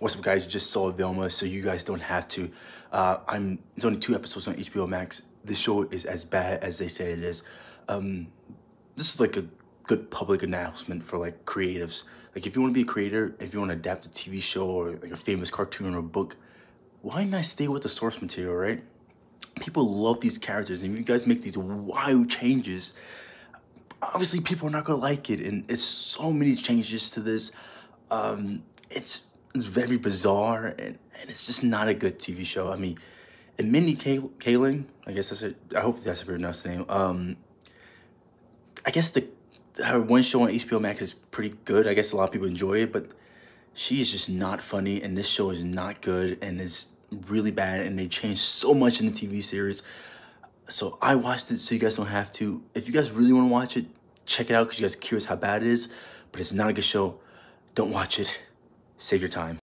What's up, guys? You just saw Velma, so you guys don't have to. It's only 2 episodes on HBO Max. This show is as bad as they say it is. This is like a good public announcement for like creatives. Like if you want to be a creator, if you want to adapt a TV show or like a famous cartoon or book, why not stay with the source material, right? People love these characters, and if you guys make these wild changes, obviously people are not gonna like it. And it's so many changes to this. It's very bizarre, and it's just not a good TV show. I mean, and Mindy Kaling, I guess that's it. I hope that's a pronounced name. I guess her one show on HBO Max is pretty good. I guess a lot of people enjoy it, but she is just not funny, and this show is not good, and it's really bad, and they changed so much in the TV series. So I watched it, so you guys don't have to. If you guys really want to watch it, check it out because you guys are curious how bad it is, but it's not a good show. Don't watch it. Save your time.